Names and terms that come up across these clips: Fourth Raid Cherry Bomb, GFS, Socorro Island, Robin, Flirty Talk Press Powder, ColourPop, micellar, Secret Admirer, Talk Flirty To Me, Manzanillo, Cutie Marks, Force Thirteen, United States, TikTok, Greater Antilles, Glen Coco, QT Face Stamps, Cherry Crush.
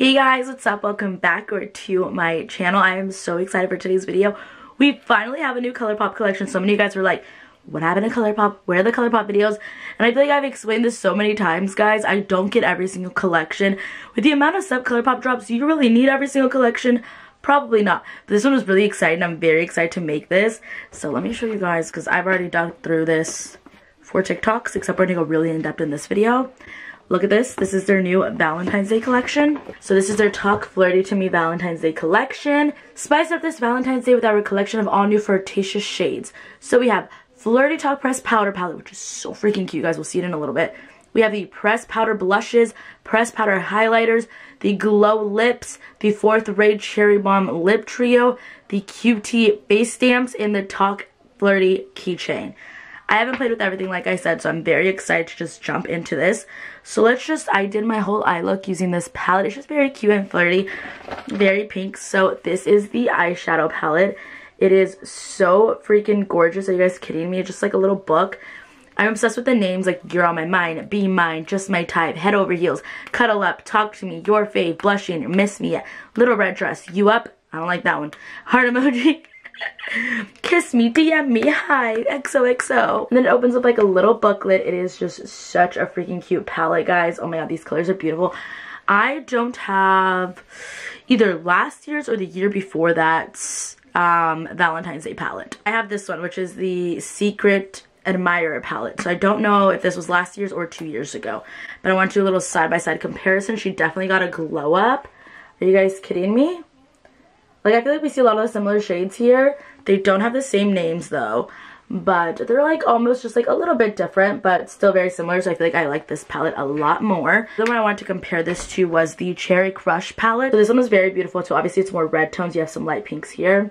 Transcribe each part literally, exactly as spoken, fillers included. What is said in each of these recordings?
Hey guys, what's up? Welcome back or to my channel. I am so excited for today's video. We finally have a new ColourPop collection. So many of you guys were like, what happened to ColourPop? Where are the ColourPop videos? And I feel like I've explained this so many times, guys. I don't get every single collection. With the amount of sub ColourPop drops, do you really need every single collection? Probably not. But this one was really exciting. I'm very excited to make this. So let me show you guys, because I've already dug through this for TikToks, except we're going to go really in-depth in this video. Look at this. This is their new Valentine's Day collection. So this is their Talk Flirty To Me Valentine's Day collection. Spice up this Valentine's Day with our collection of all new flirtatious shades. So we have Flirty Talk Press Powder palette, which is so freaking cute, guys. We'll see it in a little bit. We have the Press Powder blushes, Press Powder highlighters, the Glow Lips, the Fourth Raid Cherry Bomb Lip Trio, the Q T Face Stamps, and the Talk Flirty Keychain. I haven't played with everything like I said, so I'm very excited to just jump into this. So let's just, I did my whole eye look using this palette. It's just very cute and flirty, very pink. So this is the eyeshadow palette. It is so freaking gorgeous. Are you guys kidding me? It's just like a little book. I'm obsessed with the names like You're On My Mind, Be Mine, Just My Type, Head Over Heels, Cuddle Up, Talk To Me, Your Fave, Blushing, Miss Me, Little Red Dress, You Up, I don't like that one, Heart Emoji, Kiss Me, D M Me, Hi, X O X O. And then it opens up like a little booklet. It is just such a freaking cute palette, guys. Oh my god, these colors are beautiful. I don't have either last year's or the year before that um, Valentine's Day palette. I have this one, which is the Secret Admirer palette. So I don't know if this was last year's or two years ago. But I want to do a little side-by-side comparison. She definitely got a glow up. Are you guys kidding me? Like, I feel like we see a lot of similar shades here. They don't have the same names, though. But they're, like, almost just, like, a little bit different, but still very similar. So I feel like I like this palette a lot more. The one I wanted to compare this to was the Cherry Crush palette. So this one was very beautiful, too. Obviously, it's more red tones. You have some light pinks here.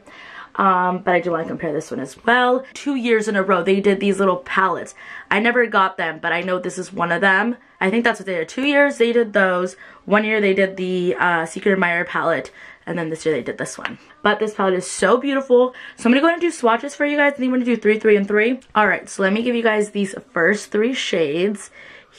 Um, but I do want to compare this one as well. Two years in a row, they did these little palettes. I never got them, but I know this is one of them. I think that's what they did. Two years, they did those. One year, they did the uh, Secret Admirer palette. And then this year they did this one. But this palette is so beautiful. So I'm going to go ahead and do swatches for you guys. I think I'm going to do three, three, and three. Alright, so let me give you guys these first three shades.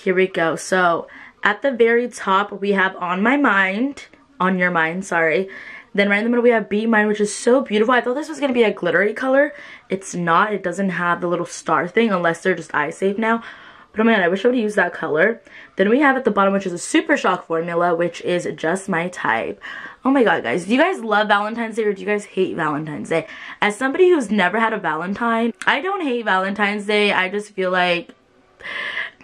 Here we go. So at the very top we have On My Mind. On Your Mind, sorry. Then right in the middle we have Be Mine, which is so beautiful. I thought this was going to be a glittery color. It's not. It doesn't have the little star thing unless they're just eye safe now. But oh my god, I wish I would have used that color. Then we have at the bottom, which is a Super Shock formula, which is Just My Type. Oh my god, guys. Do you guys love Valentine's Day or do you guys hate Valentine's Day? As somebody who's never had a Valentine, I don't hate Valentine's Day. I just feel like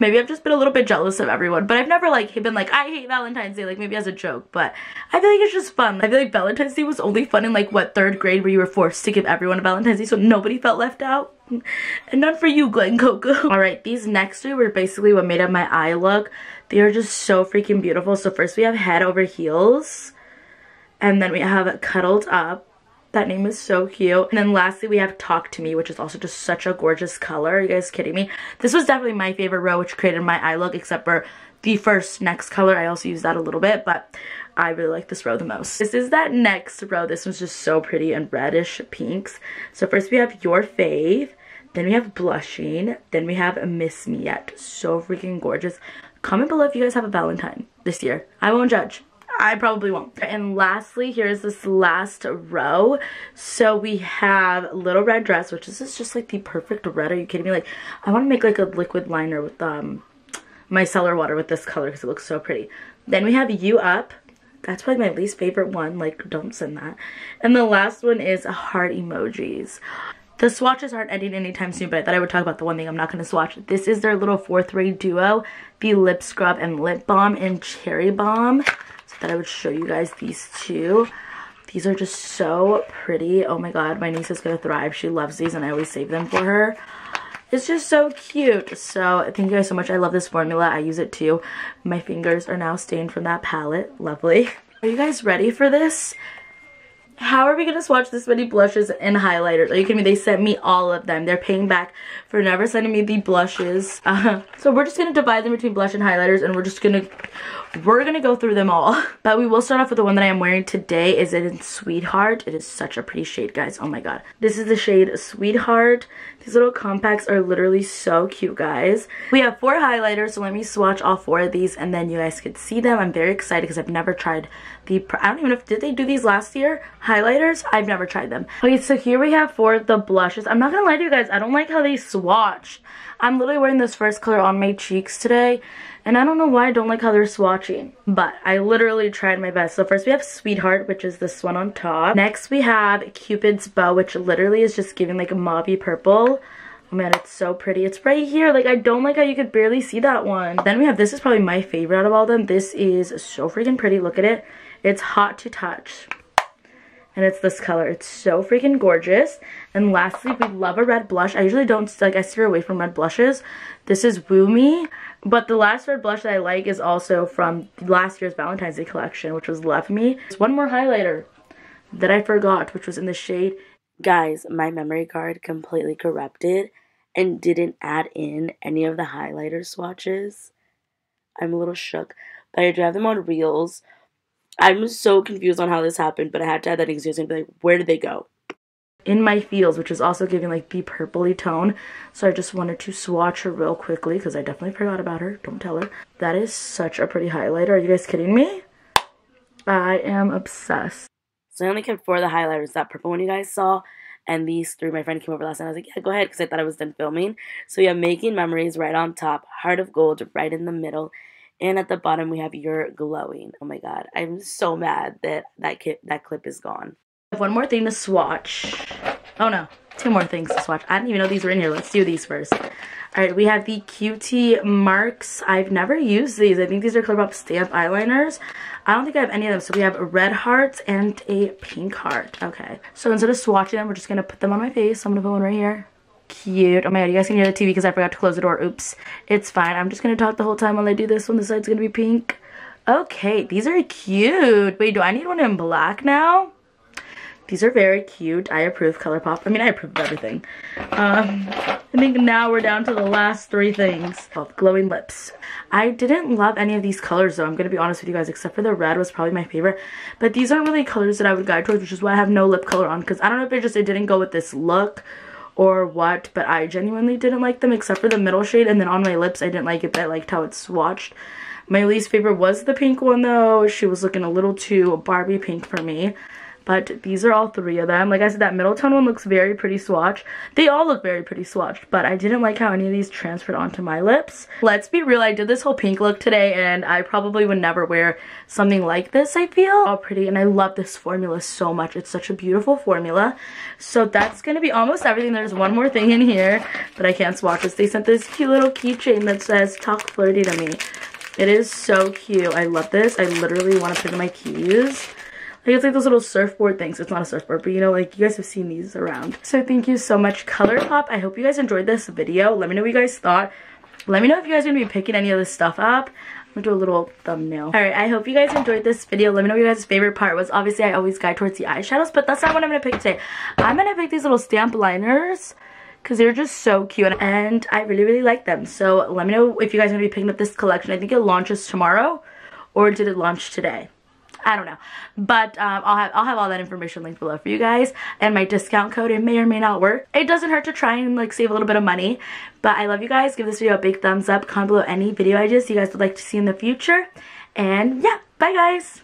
maybe I've just been a little bit jealous of everyone. But I've never like been like, I hate Valentine's Day, like maybe as a joke. But I feel like it's just fun. I feel like Valentine's Day was only fun in like, what, third grade where you were forced to give everyone a Valentine's Day so nobody felt left out. And none for you, Glen Coco. Alright, these next two were basically what made up my eye look. They are just so freaking beautiful. So first we have Head Over Heels. And then we have Cuddled Up. That name is so cute. And then lastly we have Talk To Me, which is also just such a gorgeous color. Are you guys kidding me? This was definitely my favorite row, which created my eye look, except for the first next color. I also used that a little bit, but I really like this row the most. This is that next row. This one's just so pretty and reddish pinks. So first we have Your Fave. Then we have Blushing. Then we have Miss Me Yet. So freaking gorgeous. Comment below if you guys have a Valentine this year. I won't judge. I probably won't. And lastly, here's this last row. So we have Little Red Dress, which is just like the perfect red. Are you kidding me? Like, I want to make like a liquid liner with um my micellar water with this color because it looks so pretty. Then we have You Up. That's probably my least favorite one. Like, don't send that. And the last one is Heart Emojis. The swatches aren't ending anytime soon, but I thought I would talk about the one thing I'm not going to swatch. This is their little Fourth Raid duo, the Lip Scrub and Lip Balm in Cherry Bomb. So that I would show you guys these two. These are just so pretty. Oh my god, my niece is going to thrive. She loves these and I always save them for her. It's just so cute. So thank you guys so much. I love this formula. I use it too. My fingers are now stained from that palette. Lovely. Are you guys ready for this? how are we gonna swatch this many blushes and highlighters? Are you kidding me? They sent me all of them. They're paying back for never sending me the blushes. Uh, so we're just gonna divide them between blush and highlighters, and we're just gonna we're gonna go through them all. But we will start off with the one that I am wearing today. Is it in Sweetheart? It is such a pretty shade, guys. Oh my god, this is the shade Sweetheart. These little compacts are literally so cute, guys. We have four highlighters, so let me swatch all four of these, and then you guys could see them. I'm very excited because I've never tried the. I don't even know if did they do these last year. Highlighters, I've never tried them. Okay, so here we have four of the blushes. I'm not gonna lie to you guys, I don't like how they swatched. I'm literally wearing this first color on my cheeks today, and I don't know why I don't like how they're swatching, but I literally tried my best. So first we have Sweetheart, which is this one on top. Next we have Cupid's Bow, which literally is just giving like a mauvey purple. Oh man, it's so pretty. It's right here. Like, I don't like how you could barely see that one. Then we have, this is probably my favorite out of all them. This is so freaking pretty. Look at it. It's Hot to Touch. And it's this color. It's so freaking gorgeous. And lastly, we love a red blush. I usually don't, like, I steer away from red blushes. This is Woo Me. But the last red blush that I like is also from last year's Valentine's Day collection, which was Love Me. There's one more highlighter that I forgot, which was in the shade. Guys, my memory card completely corrupted and didn't add in any of the highlighter swatches. I'm a little shook, but I do have them on reels. I'm so confused on how this happened, but I had to add that excuse and be like, where did they go? In My Feels, which is also giving like the purpley tone. So I just wanted to swatch her real quickly because I definitely forgot about her. Don't tell her. That is such a pretty highlighter. Are you guys kidding me? I am obsessed. So I only kept four of the highlighters, that purple one you guys saw, and these three. My friend came over last night. I was like, yeah, go ahead, because I thought I was done filming. So we have Making Memories right on top, Heart of Gold right in the middle, and at the bottom, we have You're Glowing. Oh my god, I'm so mad that that, kit, that clip is gone. I have one more thing to swatch. Oh no, two more things to swatch. I didn't even know these were in here. Let's do these first. Alright, we have the Cutie Marks. I've never used these. I think these are ColourPop stamp eyeliners. I don't think I have any of them. So we have red hearts and a pink heart. Okay. So instead of swatching them, we're just going to put them on my face. So I'm going to put one right here. Cute. Oh my god, you guys can hear the T V because I forgot to close the door. Oops. It's fine. I'm just going to talk the whole time while I do this one. This side's going to be pink. Okay, these are cute. Wait, do I need one in black now? These are very cute. I approve ColourPop. I mean, I approve of everything. Um, I think now we're down to the last three things. Oh, glowing lips. I didn't love any of these colors, though. I'm going to be honest with you guys, except for the red was probably my favorite. But these aren't really colors that I would guide towards, which is why I have no lip color on. Because I don't know if it just it didn't go with this look or what. But I genuinely didn't like them, except for the middle shade. And then on my lips, I didn't like it, but I liked how it's swatched. My least favorite was the pink one, though. She was looking a little too Barbie pink for me. But these are all three of them. Like I said, that middle tone one looks very pretty swatched. They all look very pretty swatched, but I didn't like how any of these transferred onto my lips. Let's be real, I did this whole pink look today, and I probably would never wear something like this, I feel. All pretty, and I love this formula so much. It's such a beautiful formula. So that's gonna be almost everything. There's one more thing in here, but I can't swatch this. They sent this cute little keychain that says, Talk Flirty To Me. It is so cute. I love this. I literally wanna put it in my keys. It's like those little surfboard things. It's not a surfboard, but you know, like, you guys have seen these around. So thank you so much, ColourPop. I hope you guys enjoyed this video. Let me know what you guys thought. Let me know if you guys are going to be picking any of this stuff up. I'm going to do a little thumbnail. Alright, I hope you guys enjoyed this video. Let me know what your guys' favorite part was. Obviously, I always guide towards the eyeshadows, but that's not what I'm going to pick today. I'm going to pick these little stamp liners, because they're just so cute, and I really, really like them. So let me know if you guys are going to be picking up this collection. I think it launches tomorrow, or did it launch today? I don't know, but um, I'll have I'll have all that information linked below for you guys, and my discount code. It may or may not work. It doesn't hurt to try and like save a little bit of money. But I love you guys. Give this video a big thumbs up. Comment below any video ideas you guys would like to see in the future. And yeah, bye guys.